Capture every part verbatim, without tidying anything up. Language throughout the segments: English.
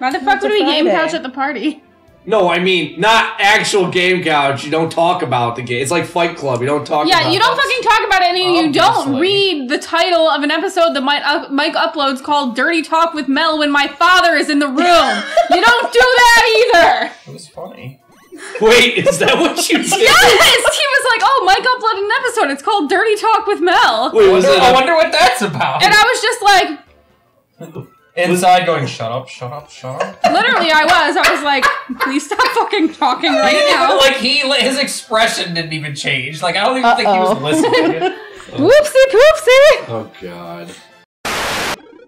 Why the fuck would we Game Couch at the party? No, I mean, not actual Game Couch. You don't talk about the game. It's like Fight Club. You don't talk yeah, about it. Yeah, you don't fucking talk about it, and you don't read the title of an episode that Mike, uh, Mike uploads called Dirty Talk with Mel When My Father Is in the Room. You don't do that either. It was funny. Wait, is that what you did? Yes! He was like, oh, Mike uploaded an episode. It's called Dirty Talk with Mel. Wait, was I, wonder, it? I wonder what that's about. And I was just like... Inside going, shut up, shut up, shut up. Literally, I was. I was like, please stop fucking talking right now. Like, he, his expression didn't even change. Like, I don't even uh-oh. think he was listening. Whoopsie poopsie. Oh, God.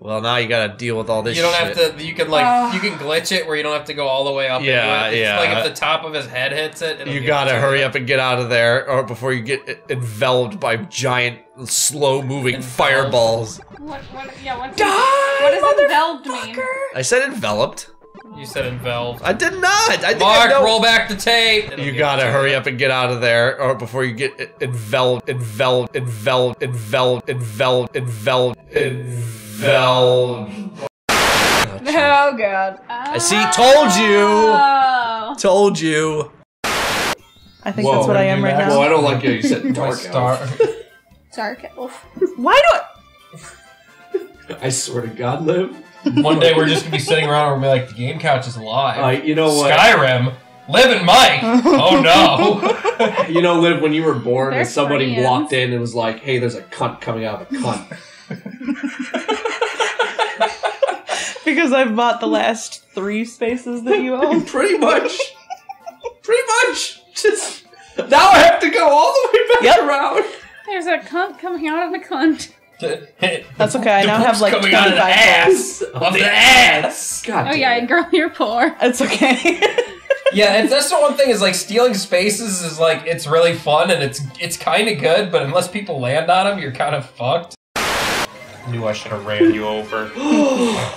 Well, now you gotta deal with all this shit. You don't shit. have to, you can like, uh, you can glitch it where you don't have to go all the way up. Yeah, and it. It's yeah. like if the top of his head hits it. You gotta hurry up and get out of there or before you get enveloped by giant, slow-moving fireballs. What, what, yeah, what, Die, what does enveloped mean? I said enveloped. You said enveloped. I did not! I Mark, I roll back the tape! It'll you gotta hurry up and get out of there or before you get enveloped, enveloped, enveloped, enveloped, enveloped, enveloped, enveloped. Oh, oh god. Oh. I see, told you! Told you. I think Whoa, that's what I am right now. Well, I don't like it. You said dark elf. Dark elf. Why do I- I swear to god, Liv. One day we're just gonna be sitting around and we'll be like, the Game Couch is alive. Uh, you know what? Skyrim? Liv and Mike! Oh no! You know, Liv, when you were born and somebody Koreans. walked in and was like, hey, there's a cunt coming out of a cunt. Because I've bought the last three spaces that you own. Pretty much. Pretty much. Just now I have to go all the way back yep. around. There's a cunt coming out of the cunt. That's okay. I now have like coming out of the ass. Of the ass. God oh yeah, it. girl, you're poor. It's okay. Yeah, and that's the one thing is like stealing spaces is like it's really fun and it's it's kind of good, but unless people land on them, you're kind of fucked. Knew I should have ran you over.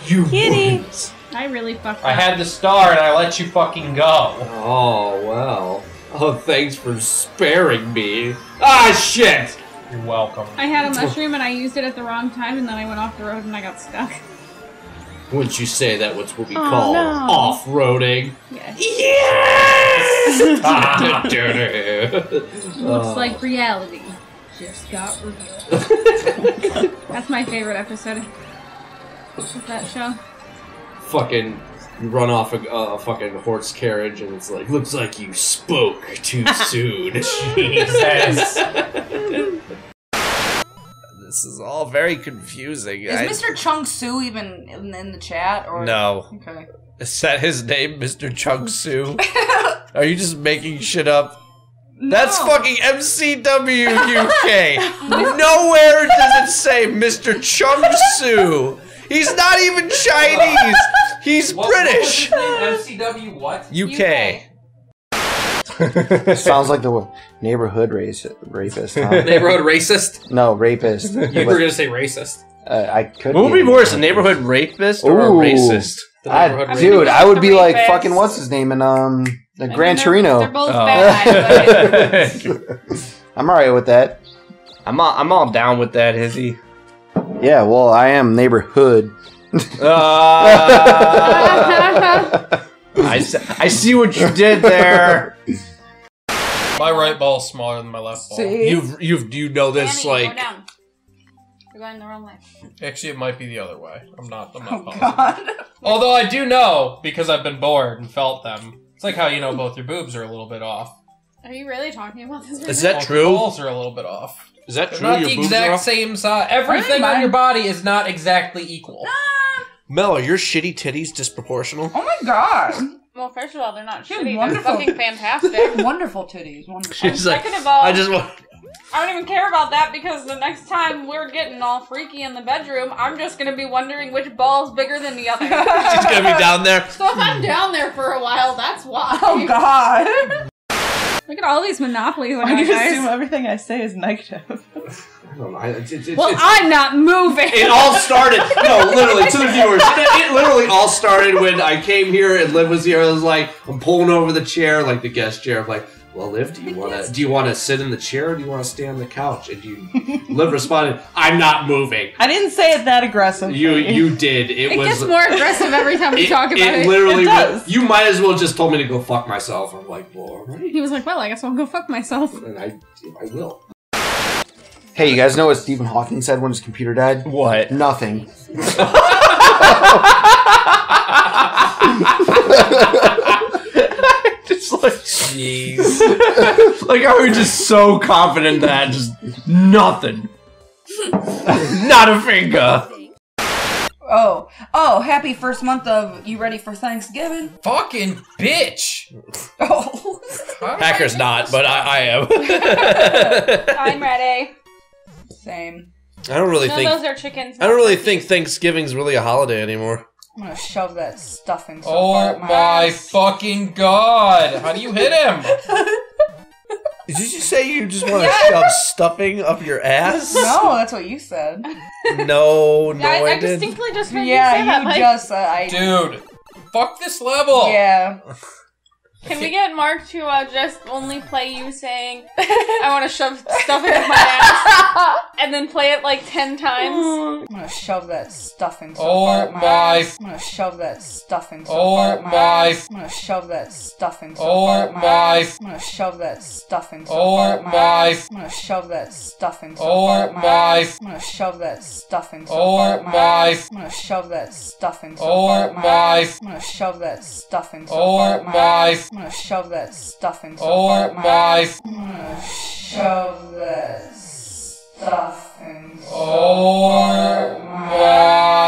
You Kitty! Wouldn't. I really fucked up. I had the star and I let you fucking go. Oh, wow. Oh, thanks for sparing me. Ah, shit! You're welcome. I had a mushroom and I used it at the wrong time and then I went off the road and I got stuck. Wouldn't you say that what's what we oh, call no. off-roading? Yes! Yes! Ah, looks uh. like reality. Just got revealed. That's my favorite episode of that show. Fucking you run off a, uh, a fucking horse carriage and it's like, looks like you spoke too soon. Jesus. This is all very confusing. Is I... Mister Chung Soo even in, in the chat? Or... No. Okay. Is that his name, Mister Chung Soo? Are you just making shit up? No. That's fucking M C W U K. Nowhere does it say Mister Chung Soo. He's not even Chinese. He's what, British. What was his name? M C W what? U K. U K. Sounds like the neighborhood race, rapist. Huh? Neighborhood racist? No, rapist. You were gonna say racist. Uh, I could. What would be worse, a neighborhood rapist or Ooh, a racist? I, dude, I would be like rapist. fucking what's his name and um. The Gran Torino. They're both oh. bad, but... I'm alright with that. I'm all, I'm all down with that, Izzy. Yeah, well, I am neighborhood. Uh, I, I see what you did there. My right ball's smaller than my left ball. See? You've you've you know this Danny, like. Go down. You're going the wrong way. Actually, it might be the other way. I'm not. I'm not oh, positive. God. Although I do know because I've been bored and felt them. It's like how you know both your boobs are a little bit off. Are you really talking about this? Right is now? that true? Your balls are a little bit off. Is that They're true? Not your the boobs exact are off? same size. Everything on your body is not exactly equal. Ah. Mel, are your shitty titties disproportional? Oh my god. Well, first of all, they're not shitty. Wonderful. They're fucking fantastic. Wonderful titties. Wonderful. She's like, second of all, I just want... I don't even care about that because the next time we're getting all freaky in the bedroom, I'm just going to be wondering which ball's bigger than the other. She's going to be down there. So if I'm down there for a while, that's why. Oh, God. Look at all these monopolies. I just assume everything I say is negative. I don't know. It's, it's, well, it's, I'm not moving. It all started. No, literally, to the viewers. It, it literally all started when I came here and Liv was here. I was like, I'm pulling over the chair, like the guest chair. I'm like, well, Liv, do you want to do you want to sit in the chair or do you want to stay on the couch? And you, Liv responded, "I'm not moving." I didn't say it that aggressively. You you did. It, it was gets more aggressive every time we it, talk about it. It literally it does. You might as well just told me to go fuck myself. I'm like, well, all right. He was like, "Well, I guess I'll go fuck myself." And I I will. Hey, you guys know what Stephen Hawking said when his computer died? What? Nothing. Just like, jeez. Like, I was just so confident that just nothing. Not a finger. Oh, oh, happy first month of you ready for Thanksgiving? Fucking bitch! Oh. Hacker's not, but I, I am. I'm ready. Same. I don't really no, think- those are chickens. I don't really think Thanksgiving's really a holiday anymore. I'm gonna shove that stuffing so oh far up my, my fucking god! How do you hit him? Did you just say you just want to yeah. shove stuffing up your ass? No, that's what you said. No, no, I, I, I didn't. distinctly just heard yeah, you say that, Mike. Yeah, you just, uh, I... Dude, fuck this level! Yeah. Can we get Mark to uh, just only play you saying, I want to shove stuffing up my ass, and then play it like ten times? I'm gonna shove that stuffing so oh far up my, my ass. I'm gonna shove that stuffing so oh far up my, my ass. I'm gonna shove that stuffing so oh far up my, my ass. I'm gonna shove that stuffing so oh far up my, my ass. I'm gonna shove that stuffing so oh far up my, my ass. I'm gonna shove that stuffing so oh far up my, my ass. I'm gonna shove that stuffing so oh far up my, my ass. I'm gonna shove that stuffing so oh far up my, my ass. I'm gonna shove that stuffing so oh far up my, my ass. I'm gonna shove that stuffing so oh my, my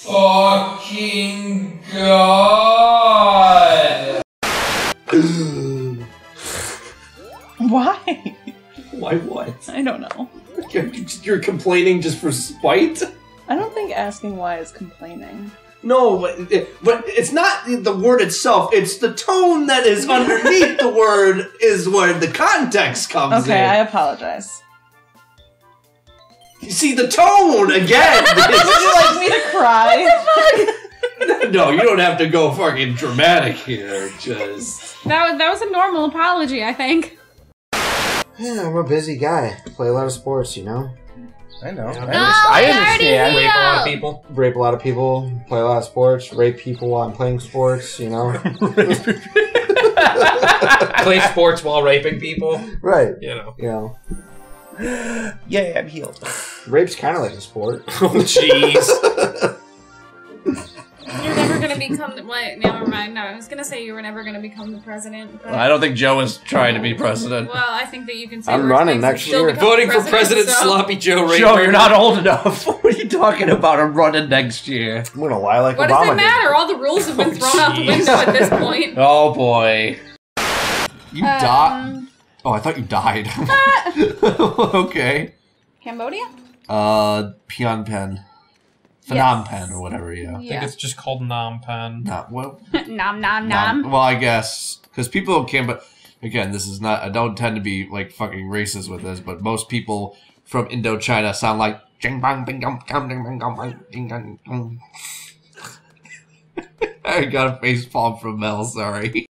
fucking god! Why? Why what? I don't know. You're complaining just for spite? I don't think asking why is complaining. No, but, it, but it's not the word itself, it's the tone that is underneath the word is where the context comes okay, in. Okay, I apologize. You see, the tone, again! Would you like me to cry? What the fuck? No, you don't have to go fucking dramatic here, just... That was, that was a normal apology, I think. Yeah, I'm a busy guy. I play a lot of sports, you know? I know. Yeah. I, no, I understand. Rape a lot of people. Rape a lot of people. Play a lot of sports. Rape people while I'm playing sports. You know. Play sports while raping people. Right. You know. You know. Yeah, I'm healed. Rape's kind of like a sport. Oh, jeez. You're never gonna become. The, well, never mind. No, I was gonna say you were never gonna become the president. But... Well, I don't think Joe is trying to be president. Well, I think that you can. Say I'm running next year. Voting for president, so... Sloppy Joe. Raper. Joe, you're not old enough. What are you talking about? I'm running next year. I'm gonna lie like what Obama. What does it matter? Did. All the rules have been thrown oh, out the window at this point. Oh boy. You um, died. Oh, I thought you died. Okay. Cambodia. Uh, Phnom Penh. Phnom yes. Penh or whatever, yeah. yeah. I think it's just called Phnom Penh. Not, well, nom, nom, nom. Well, I guess. Because people can, but again, this is not, I don't tend to be like fucking racist with this, but most people from Indochina sound like, I got a face palm from Mel, sorry.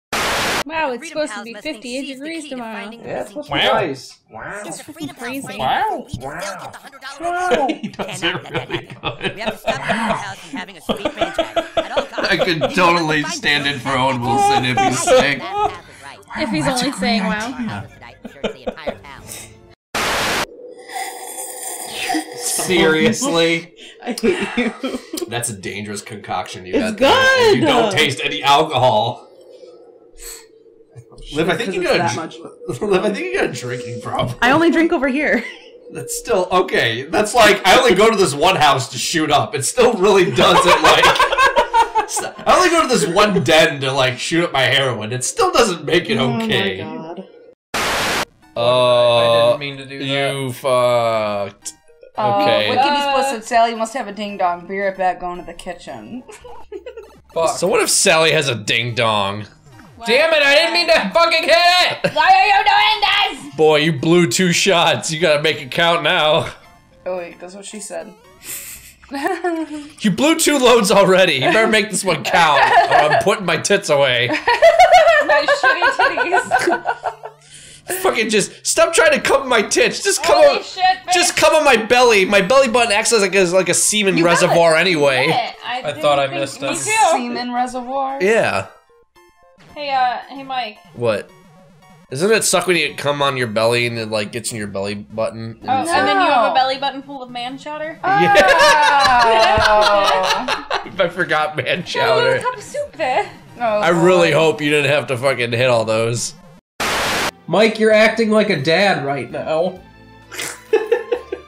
Wow, it's Freedom supposed House to be fifty-eight degrees tomorrow. To yeah, it's wow. Nice. Wow. It's freaking crazy. Wow. Wow. Wow. He does it really good. We have to stop the house from having a sweet franchise at all costs. I could totally stand in for Owen Wilson if he's sick. If he's only saying wow. Seriously? I hate you. That's a dangerous concoction you got there. It's good! You don't taste any alcohol. Liv, I think you got that much. Liv, I think you got a drinking problem. I only drink over here. That's still okay. That's like I only go to this one house to shoot up. It still really doesn't like. I only go to this one den to like shoot up my heroin. It still doesn't make it okay. Oh my god. Uh, I didn't mean to do that. You fucked. Okay. Uh, what can you supposed to Sally? You must have a ding dong. Be right back. Going to the kitchen. Fuck. So what if Sally has a ding dong? Damn it, I didn't mean to fucking hit it! Why are you doing this? Boy, you blew two shots. You gotta make it count now. Oh wait, that's what she said. You blew two loads already. You better make this one count. Or I'm putting my tits away. No, guy's shitty titties. Fucking just stop trying to cover my tits. Just come Holy on, shit, just cover my belly. My belly button acts like a like a semen you reservoir anyway. I, I thought I missed that. Semen reservoir. Yeah. Hey, uh, hey, Mike. What? Doesn't it suck when you come on your belly and it like gets in your belly button? And oh, and no. then you have a belly button full of man chowder. Oh. Yeah. I forgot man chowder. A little cup of soup there. Oh, I sorry. really hope you didn't have to fucking hit all those. Mike, you're acting like a dad right now.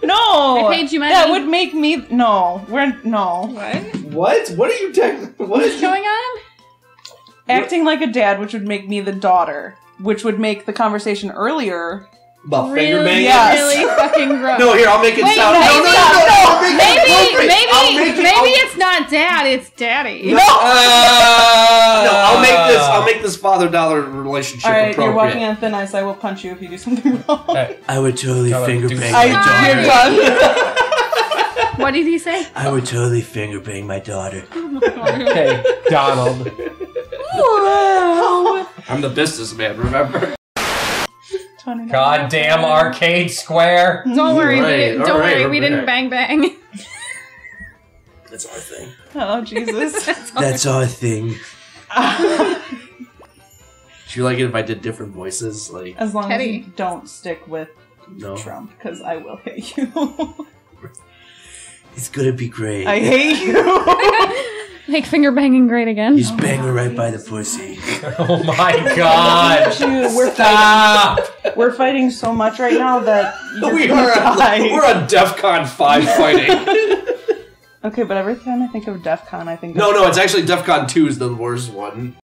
No! I paid you money. That would make me... No. We're... No. What? What? What are you... What is going on? Acting what? like a dad, which would make me the daughter. Which would make the conversation earlier... About really, finger banging? Yes. Really fucking gross. No, here, I'll make it Wait, sound... No, no, no, no, no! I'll make maybe, it Maybe, make it, maybe it's not dad, it's daddy. No! Uh, no, I'll make this, I'll make this father-daughter relationship appropriate. All right, appropriate. You're walking on thin ice. I will punch you if you do something wrong. Right. I would totally I would finger bang my daughter. You're done. What did he say? I would totally finger bang my daughter. Oh my God. Hey, Donald. Wow. I'm the businessman, remember? Goddamn arcade square! Don't worry, right, we didn't, don't right, worry, we didn't bang bang. That's our thing. Oh Jesus! That's, That's our thing. Do you like it if I did different voices? Like as long Teddy. as you don't stick with no. Trump, because I will hate you. It's gonna be great. I hate you. Make finger banging great again. He's oh banging right by the pussy. Oh my God! We're Stop! Fighting. We're fighting so much right now that we are die. A, we're on DEFCON five fighting. Okay, but every time I think of DEFCON, I think no, no, it's actually DEFCON two is the worst one.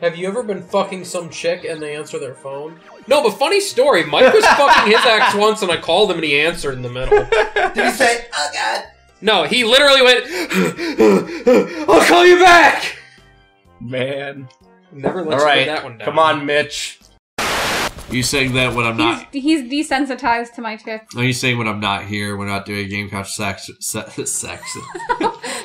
Have you ever been fucking some chick and they answer their phone? No, but funny story. Mike was fucking his ex once, and I called him, and he answered in the middle. Did he say, "Oh God"? No, he literally went, I'll call you back! Man. Never let right. that one down. Come on, Mitch. You saying that when I'm he's, not... He's desensitized to my tits. No, you saying when I'm not here, we're not doing Game Couch sex... Se sex.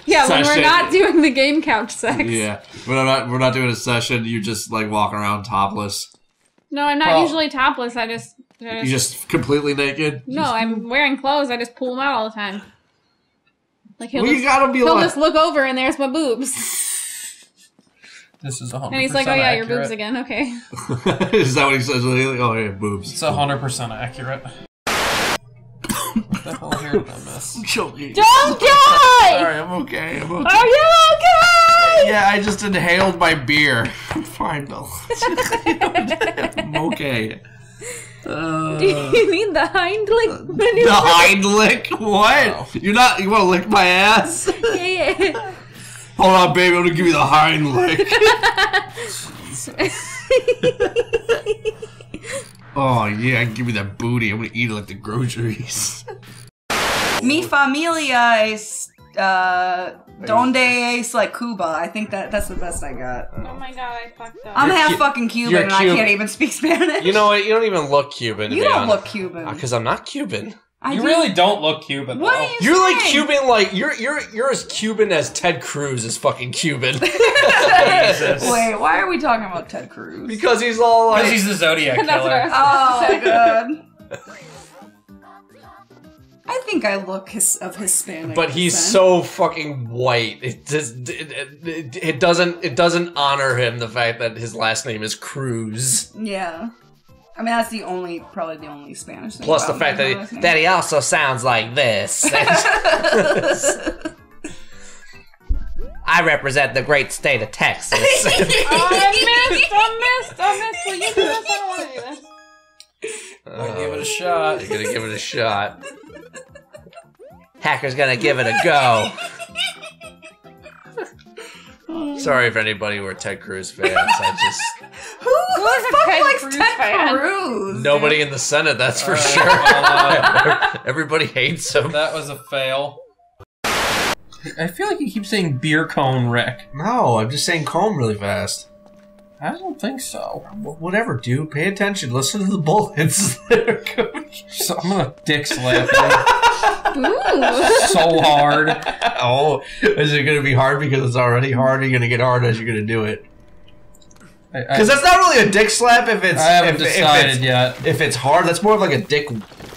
Yeah, session. When we're not doing the Game Couch sex. Yeah, when I'm not, we're not doing a session, you just, like, walk around topless. No, I'm not well, usually topless, I just... I just you just completely naked? No, just, I'm wearing clothes, I just pull them out all the time. Like he'll, well, just, you gotta be he'll like, just look over and there's my boobs. This is one hundred percent accurate. And he's like, oh yeah, accurate. your boobs again, okay. Is that what he says? Oh yeah, boobs. It's one hundred percent accurate. That whole hair I miss. I'm choking. Don't die! Alright, I'm okay, I'm okay. Are you okay? Yeah, I just inhaled my beer. I'm fine though. I'm okay. Uh, Do you mean the hind lick? Maneuver? The hind lick? What? Oh. You're not. You want to lick my ass? Yeah, yeah. Hold on, baby. I'm gonna give you the hind lick. Oh yeah, give me that booty. I'm gonna eat it like the groceries. Mi familia es uh, donde es like Cuba. I think that that's the best I got. Oh my God, I fucked up. I'm you're half fucking Cuban and Cuban. I can't even speak Spanish. You know what? You don't even look Cuban. You don't look Cuban. Because I'm not Cuban. I you do. really don't look Cuban. What are you You're saying? like Cuban, like you're you're you're as Cuban as Ted Cruz is fucking Cuban. Wait, why are we talking about Ted Cruz? Because he's all like he's the Zodiac killer. Oh God. I think I look his, of Hispanic. But he's percent. so fucking white. It just it, it, it doesn't it doesn't honor him the fact that his last name is Cruz. Yeah, I mean that's the only probably the only Spanish thing. Plus the fact that he, that he also sounds like this. I represent the great state of Texas. Oh, I missed! I missed! I missed! Will you do this? I don't want to do this. I'm gonna give it a shot. You're gonna give it a shot. Hacker's gonna give it a go. Sorry if anybody were Ted Cruz fans. I just who, who the fuck Ted likes Cruz Ted fan? Cruz? Nobody in the Senate, that's for uh, sure. Uh, Everybody hates him. That was a fail. I feel like you keep saying beer cone, Rick. No, I'm just saying comb really fast. I don't think so. Whatever, dude. Pay attention. Listen to the bullets. So I'm gonna dick slap him. So hard. Oh, is it gonna be hard because it's already hard? Or are you gonna get hard as you're gonna do it? Because that's not really a dick slap if it's... I haven't if, decided if it's, yet. If it's hard, that's more of like a dick...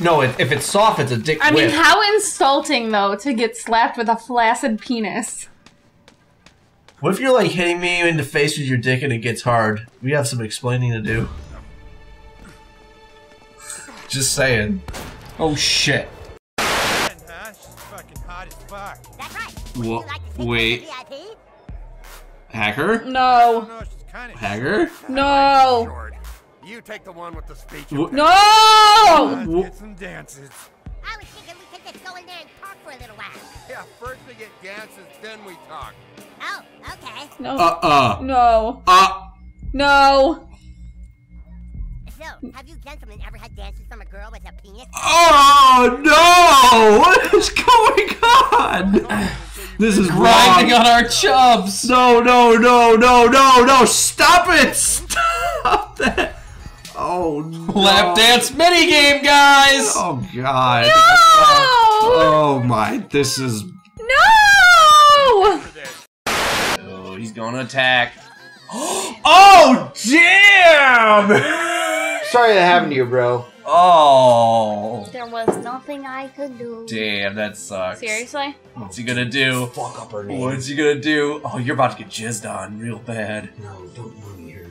No, if, if it's soft, it's a dick I whip. mean, how insulting, though, to get slapped with a flaccid penis. What if you're, like, hitting me in the face with your dick and it gets hard? We have some explaining to do. Just saying. Oh, shit. What? Wait. Hacker? No. Hacker? No. You take the one with the speech. No! Let's get some dances. I was thinking we could just go in there and talk for a little while. Yeah, first we get dances, then we talk. Oh, okay. No. Uh-uh. No. Uh. No. So, have you gentlemen ever had dances from a girl with a penis? Oh, no! What is going on? This is grinding on our chubs. No, no, no, no, no, no. Stop it. Stop that. Oh, no. Lap dance minigame, guys. Oh, God. No. Oh, my. This is. No. Oh, he's going to attack. Oh, damn. Sorry that happened to you, bro. Oh. There was nothing I could do. Damn, that sucks. Seriously? What's he gonna do? Fuck up her name. What's he gonna do? Oh, you're about to get jizzed on real bad. No, don't money her.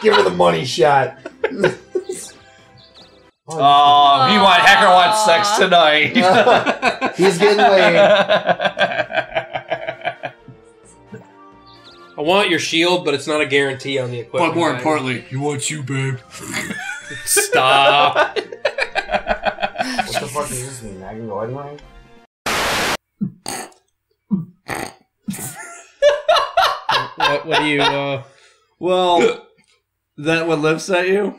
Give her the money shot. oh, oh, he want, Hacker wants sex tonight. uh, he's getting laid. I want your shield, but it's not a guarantee on the equipment. But more right? importantly, he wants you, babe. Stop. What the fuck is this? Maggie Lloyd? What? What do you? Uh... Well, that what Liv sent you,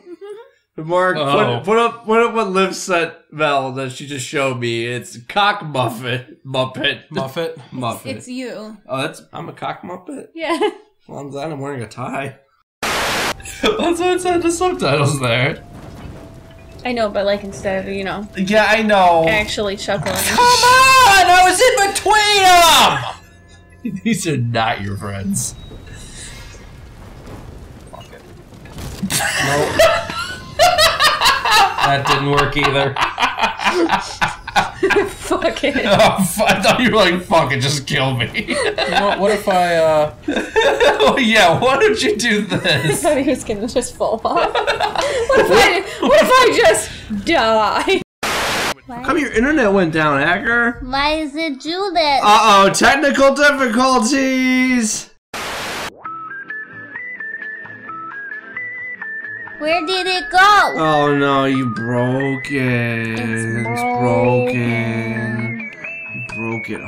Mark. Oh. Put, put up, put up what Liv sent Mel that she just showed me. It's cock muffet, muppet, muffet, muffet. It's, it's you. Oh, that's I'm a cock muppet. Yeah. Well, I'm glad I'm wearing a tie. That's why it's had the subtitles there. I know, but like instead of, you know. Yeah, I know. Actually chuckling. Come on! I was in between them! These are not your friends. Fuck it. Nope. That didn't work either. Fuck it. Oh, I thought you were like, fuck it, just kill me. what, what if I, uh... oh, yeah, why don't you do this? I thought he was gonna just fall off. What if I, what if I just die? How come your internet went down, Hacker? Why does it do that? Uh-oh, technical difficulties! Where did it go? Oh no, you broke it. It's, it's broken. You broke it hard.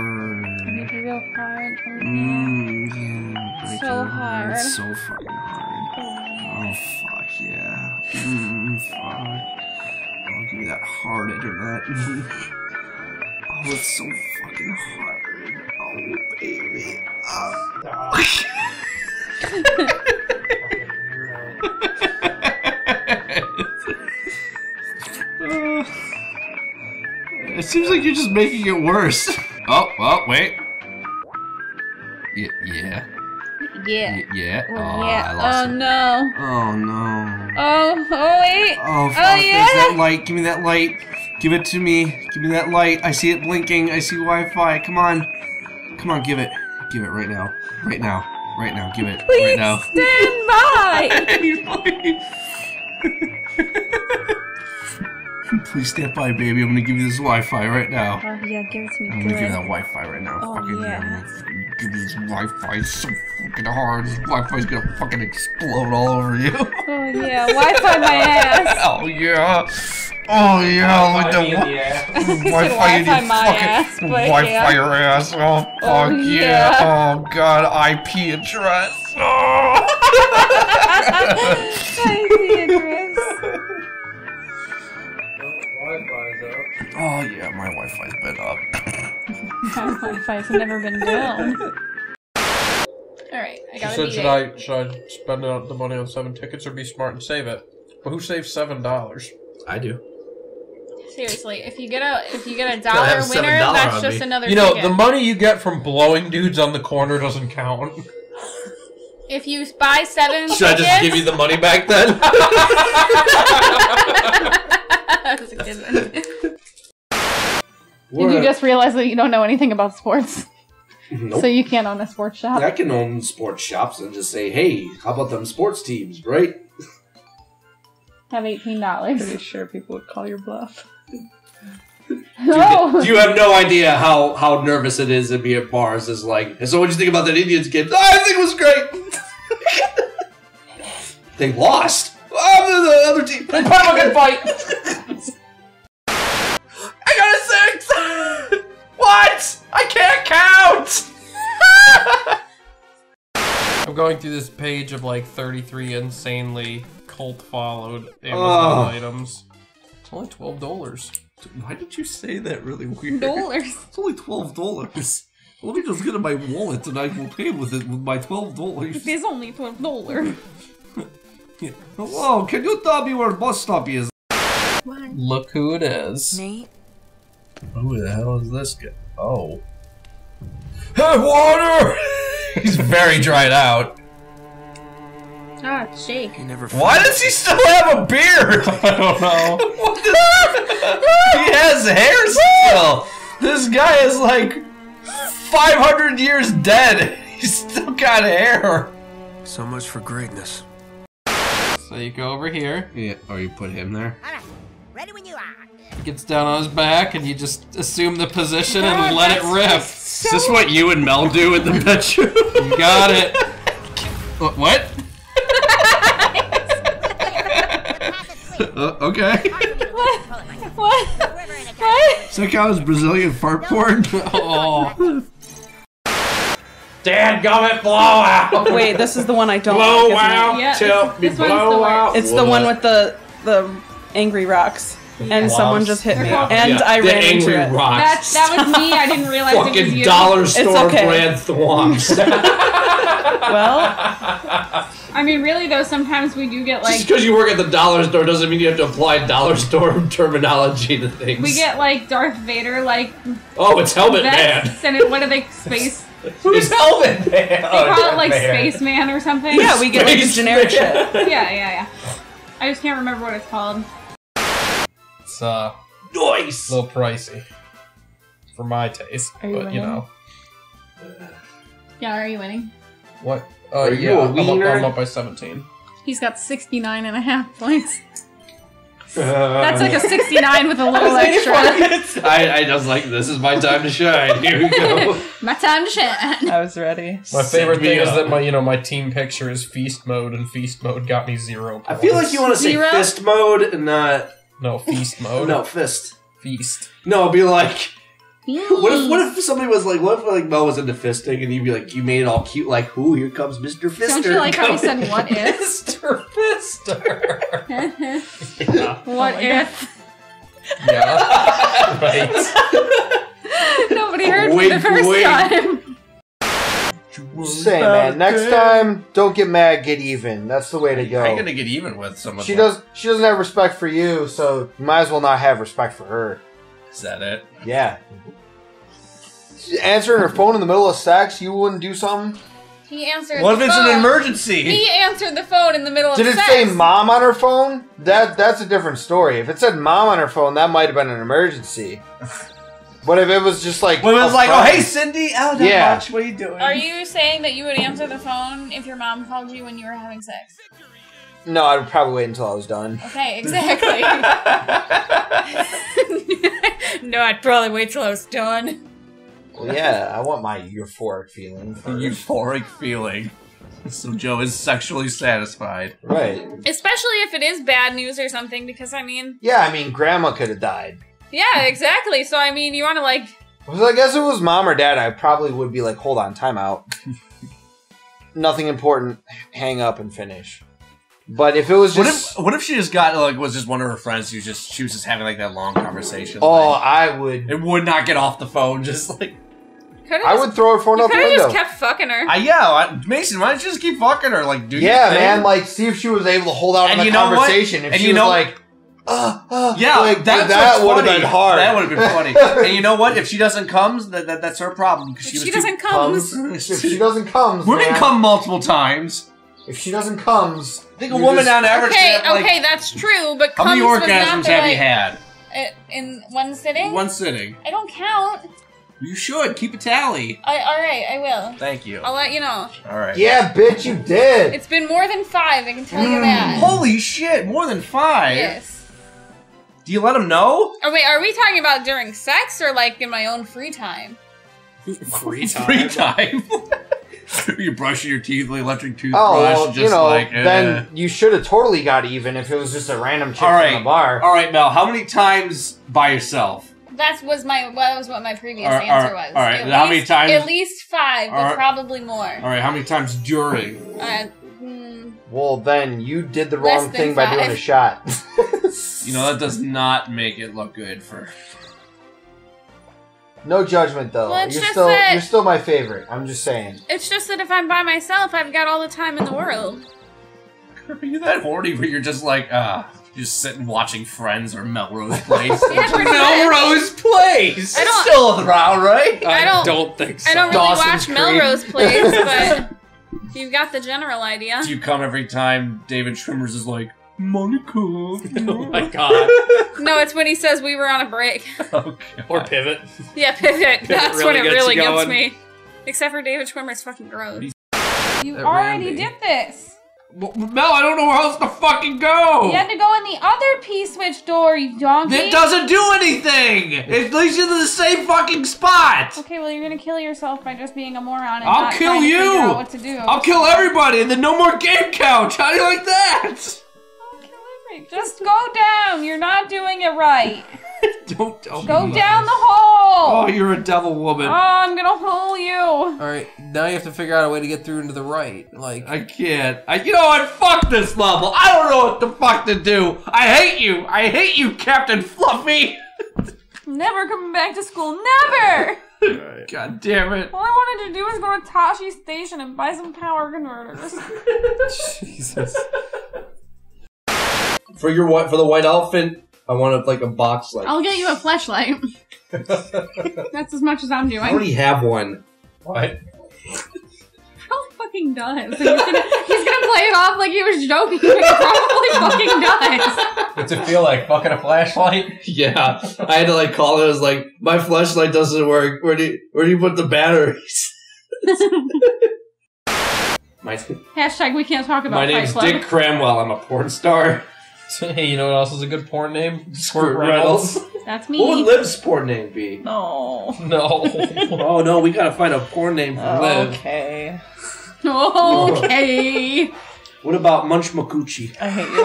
I broke it real hard. Mmm, yeah. So it. hard. It's so fucking hard. Oh fuck yeah. Mmm, fuck. I'll give me that hard internet. Oh, it's so fucking hard. Oh baby. Oh. It seems like you're just making it worse. Oh, oh, wait. Yeah. Yeah. Yeah. Yeah. Oh, yeah. I lost oh it. no. Oh, no. Oh, oh, wait. Oh, fuck. Oh, yeah. There's that light. Give me that light. Give it to me. Give me that light. I see it blinking. I see Wi-Fi. Come on. Come on, give it. Give it right now. Right now. Right now. Give it. Please right now. Stand by. Please stand by, baby. I'm gonna give you this Wi-Fi right now. Oh yeah, give it to me. I'm gonna give you that Wi-Fi right now. Oh fucking yeah. I'm gonna give you this Wi-Fi. It's so fucking hard. This Wi-Fi's gonna fucking explode all over you. Oh yeah, Wi-Fi my ass. Oh yeah. Oh yeah. Look at that Wi-Fi. Wi-Fi my ass. Wi-Fi your ass. Oh fuck yeah. Oh god. I P address. Oh. I P address. Oh yeah, my Wi-Fi's been up. My Wi-Fi's never been down. Alright, I got it. She said, should I, should I spend the money on seven tickets or be smart and save it? But who saves seven dollars? I do. Seriously, if you get a if you get a dollar winner, that's just another ticket. You know, the money you get from blowing dudes on the corner doesn't count. If you buy seven Should tickets, I just give you the money back then? That was a good one. Did you just realize that you don't know anything about sports? Nope. So you can't own a sports shop? I can own sports shops and just say, hey, how about them sports teams, right? Have eighteen dollars. Pretty sure people would call your bluff. Oh. You, you have no idea how, how nervous it is to be at bars. It's like, so what did you think about that Indians game? Oh, I think it was great. They lost. Oh, the other team. They put up a good fight. I got a six. What? I can't count. I'm going through this page of like thirty-three insanely cult followed Amazon oh. items. It's only twelve dollars. Why did you say that really weird? Dollars. It's only twelve dollars. Let me just get in my wallet and I will pay with it with my twelve dollars. It is only twelve dollars. Yeah. Whoa! Can you tell me where bus stop is? What? Look who it is. Nate. Who the hell is this guy? Oh. Hey, water! He's very dried out. Ah, oh, it's Jake. Why does he still have a beard? I don't know. What the he has hair still! This guy is like five hundred years dead. He's still got hair. So much for greatness. So you go over here. Yeah, or you put him there. Alright, ready when you are. He gets down on his back and you just assume the position oh, and let it rip. So is this what you and Mel do in the bedroom? You got it. What? Uh, okay. What? What? What? It's like I was Brazilian fart porn. Oh. Dadgummit blowout! Wait, this is the one I don't blow like, out, yeah, tell this, me this blow out. It's what? The one with the the angry rocks. Yeah. And someone just hit me. Yeah. And yeah. I the ran angry into it. Rocks. That, that was me, I didn't realize it was you. Fucking dollar store okay. brand thwomps. Well... I mean, really, though, sometimes we do get, like... Just because you work at the dollar store doesn't mean you have to apply dollar store terminology to things. We get, like, Darth Vader, like... Oh, it's Helmet Man! And it, what are they, space... Who's Helmet Man? They call oh, it, like, man. Spaceman or something. Yeah, we get, like, this generic shit. Yeah, yeah, yeah. I just can't remember what it's called. It's, uh... Nice! A little pricey. For my taste, you but, winning? You know. Yeah, are you winning? What? Oh, uh, yeah, I'm up, I'm up by seventeen. He's got sixty-nine and a half points. Uh, That's like a sixty-nine with a little extra. I, I was like, this is my time to shine. Here we go. My time to shine. I was ready. My favorite thing up. Is that my, you know, my team picture is feast mode, and feast mode got me zero points. I feel like you want to say zero? Fist mode and not... No, feast mode. No, fist. Feast. No, it'd be like... Yes. What if what if somebody was like, what if like Mel was into fisting and you'd be like, you made it all cute, like, ooh, here comes Mister Fister. Don't you like how he said, what if? Mister Fister. Yeah. What oh if? God. Yeah. Right. Nobody heard wait, for the first wait. Time. Say, man, next time, don't get mad, get even. That's the way to go. I ain't gonna get even with someone. She, does, she doesn't have respect for you, so you might as well not have respect for her. Is that it? Yeah. Answering her phone in the middle of sex, you wouldn't do something? He answered what the phone. What if it's an emergency? He answered the phone in the middle Did of sex. Did it say mom on her phone? That That's a different story. If it said mom on her phone, that might have been an emergency. But if it was just like... But it was like, phone. Oh, hey, Cindy, out that yeah. much, what are you doing? Are you saying that you would answer the phone if your mom called you when you were having sex? No, I would probably wait until I was done. Okay, exactly. No, I'd probably wait till I was done. Well, yeah, I want my euphoric feeling. The euphoric feeling. So Joe is sexually satisfied. Right. Especially if it is bad news or something, because I mean... Yeah, I mean, Grandma could have died. Yeah, exactly. So, I mean, you want to, like... Well, I guess if it was Mom or Dad, I probably would be like, hold on, time out. Nothing important. Hang up and finish. But if it was just... What if, what if she just got, like, was just one of her friends who just, she was just having, like, that long conversation? Oh, like, I would... It would not get off the phone, just, like... Could've I just, would throw her phone out the window. You just kept fucking her. Uh, yeah, I, Mason, why don't you just keep fucking her? Like, do Yeah, man, like, see if she was able to hold out and on the you know conversation. What? If and she you was know, like, uh, uh, yeah, like, that, that would have been hard. That would have been funny. And you know what? If she doesn't come, that, that that's her problem. If she, she doesn't comes, comes. If she doesn't comes, women come multiple times. If she doesn't comes, I think a woman just, on average. Okay, have, like, okay, that's true. But how many orgasms have like, you had? In one sitting. One sitting. I don't count. You should keep a tally. I, all right, I will. Thank you. I'll let you know. All right. Yeah, bitch, you did. It's been more than five. I can tell mm. you that. Holy shit, more than five. Yes. Do you let them know? Oh wait, are we talking about during sex or like in my own free time? Free time. Free time. You brush your teeth with electric toothbrush. Oh, well, just you know, like, eh. Then you should have totally got even if it was just a random chick right. from the bar. All right, Mel. How many times by yourself? That was my. Well, that was what my previous right, answer was. All right. At how least, many times? At least five, but right. probably more. All right. How many times during? Uh, mm, well, then you did the wrong thing by five. doing a shot. You know that does not make it look good for. No judgment, though. Well, you're still that, you're still my favorite. I'm just saying. It's just that if I'm by myself, I've got all the time in the world. Are you that horny where you're just like, ah, uh, just sitting watching Friends or Melrose Place? Yeah, Melrose much. Place. I don't, still around, right? I don't, I don't think so. I don't really Dawson's watch Melrose Place, but you've got the general idea. Do you come every time David Schwimmer's is like, Monica. Oh my god. No, it's when he says we were on a break. Oh, or pivot. Yeah, pivot. pivot That's really when it really gets me. Except for David Schwimmer's fucking gross. You that already did this. Well, Mel, I don't know where else to fucking go. You had to go in the other P-switch door, you donkey. It doesn't do anything. It leads you to the same fucking spot. Okay, well, you're gonna kill yourself by just being a moron. And I'll not kill you. To out what to do. I'll kill everybody, and then no more Game Couch. How do you like that? Just go down. You're not doing it right. Don't tell Go me down this. the hole. Oh, you're a devil woman. Oh, I'm going to hole you. All right. Now you have to figure out a way to get through into the right. Like I can't. I, you know what? Fuck this level. I don't know what the fuck to do. I hate you. I hate you, Captain Fluffy. Never coming back to school. Never. Right. God damn it. All I wanted to do was go to Tashi Station and buy some power converters. Jesus. For your for the white elephant, I wanted like a box light. I'll get you a flashlight. That's as much as I'm doing. I already have one. What? How fucking does? He's gonna, he's gonna play it off like he was joking. He probably fucking does. What's it feel like? Fucking a flashlight? Yeah, I had to like call it. I was like, my flashlight doesn't work. Where do you, where do you put the batteries? my, Hashtag we can't talk about. My name's Dick Club. Cramwell. I'm a porn star. Hey, you know what else is a good porn name? Squirt Reynolds. That's me. What would Liv's porn name be? Oh. No. Oh, no, we gotta find a porn name for oh, Liv. Okay. Okay. What about Munch Makuchi? I hate you.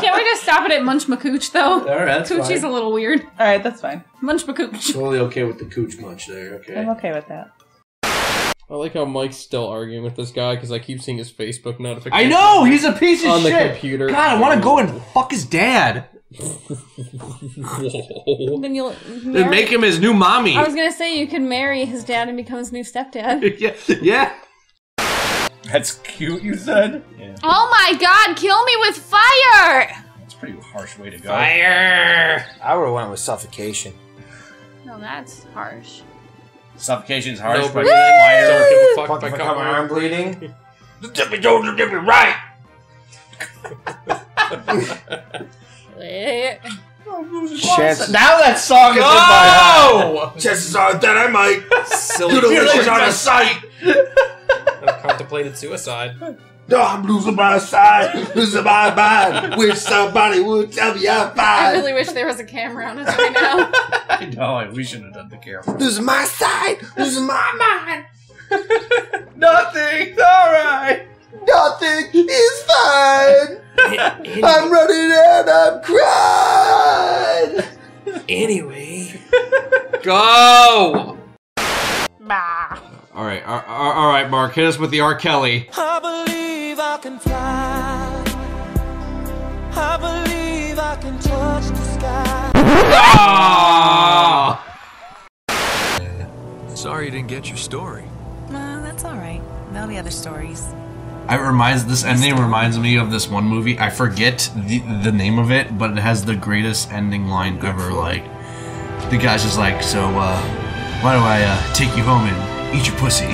Can't we just stop it at Munch Makooch, though? All right, that's Coochie's fine. A little weird. All right, that's fine. Munch Makooch. Totally okay with the Cooch Munch there, okay? I'm okay with that. I like how Mike's still arguing with this guy because I keep seeing his Facebook notifications. I know! He's a piece of shit! On the computer. God, I want to go and fuck his dad. Whoa. Then you'll then make him his new mommy. I was going to say you can marry his dad and become his new stepdad. Yeah. Yeah. That's cute, you said? Yeah. Oh my god, kill me with fire! That's a pretty harsh way to go. Fire! I would have went with suffocation. No, that's harsh. Suffocation's harsh, no, but why don't give a fuck, fuck if I cut my arm bleeding? Dip me down, dip me right! Chances. Now that song is oh! in my heart. Chances are that I might. Silly delicious on a sight. I've contemplated suicide. No, I'm losing my side, losing my mind. Wish somebody would tell me I'm fine. I really wish there was a camera on us right now. I know, we shouldn't have done the camera. Losing my side, losing my mind. Nothing's alright. Nothing is fine. Anyway. I'm running and I'm crying. Anyway. Go. Bah. All right, all, all, all right, Mark, hit us with the R. Kelly. I believe I can fly. I believe I can touch the sky. Oh! Sorry you didn't get your story. No, that's all right. There'll be other stories. I reminds this ending reminds me of this one movie. I forget the the name of it, but it has the greatest ending line ever. Like, the guy's just like, so uh, why do I uh, take you home and eat your pussy?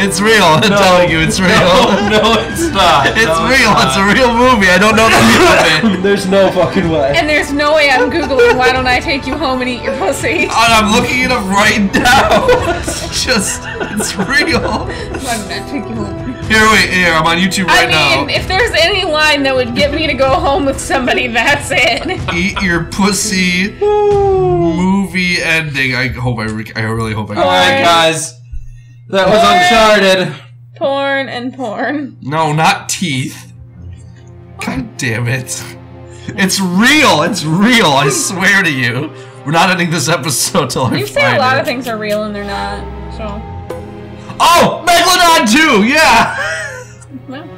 It's real. I'm no, telling you, it's real. No, no it's not. It's no, real. It's, it's a real movie. I don't know the name of it. There's no fucking way. And there's no way I'm Googling, why don't I take you home and eat your pussy? And I'm looking it up right now. It's just, it's real. Why don't I take you home? Here, wait, here, I'm on YouTube right now. I mean, now. If there's any line that would get me to go home with somebody, that's it. Eat your pussy movie ending. I hope I, re I really hope I can. All right, guys. That porn, was Uncharted. Porn and porn. No, not teeth. God damn it. It's real. It's real. I swear to you. We're not ending this episode till I find it. You say a lot of things are real and they're not, so. Oh! Megalodon two! Yeah! Well.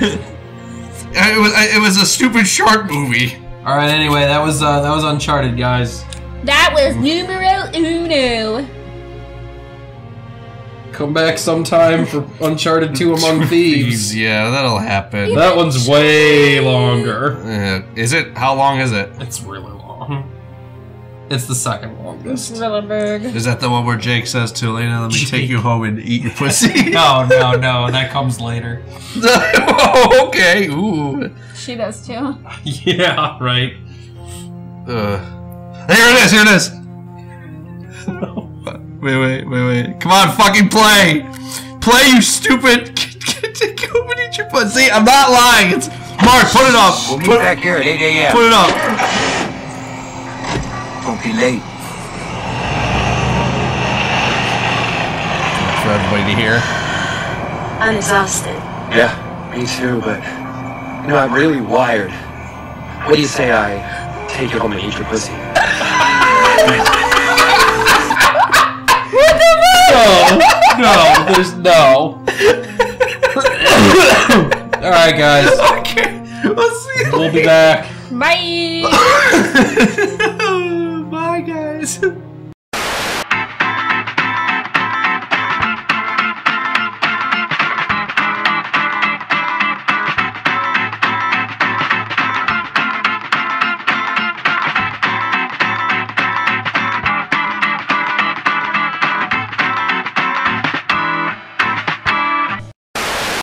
it, was, it was a stupid shark movie. Alright, anyway, that was, uh, that was Uncharted, guys. That was numero uno. Come back sometime for Uncharted two Among Thieves. Yeah, that'll happen. That one's way longer. Uh, is it? How long is it? It's really long. It's the second longest. Rillenberg. Is that the one where Jake says to Elena, let me Jake. take you home and eat your pussy? No, no, no. That comes later. Oh, okay. Ooh. She does too. Yeah, right. Uh, here it is. Here it is. Wait, wait, wait, wait. Come on, fucking play! Play, you stupid! Come and eat your pussy! I'm not lying! It's... Mark, put it up! We'll be put... back here at eight A M Put it up! Won't be late. For everybody to hear. I'm exhausted. Yeah, me too, but... You know, I'm really wired. What do you say I take you home and eat your pussy? No, no, there's no. Alright, guys. Okay, we'll see you We'll later. be back. Bye. Bye, guys.